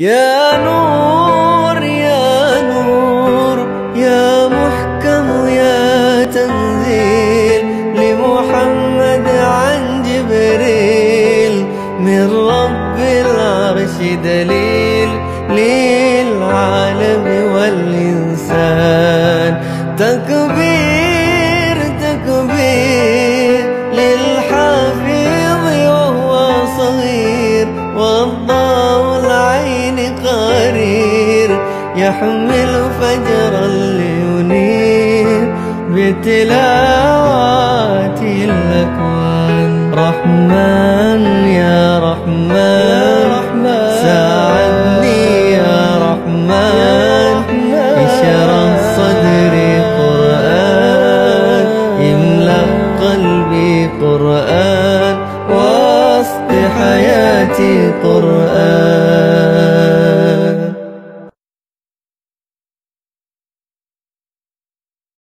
يا نور يا نور يا محكم يا تنزيل لمحمد عن جبريل من رب العرش دليل للعالم والإنسان تكبير تكبير للحفيظ وهو صغير والله العين قرير يحمل فجرا لينير بتلاوات الأكوان رحمن يا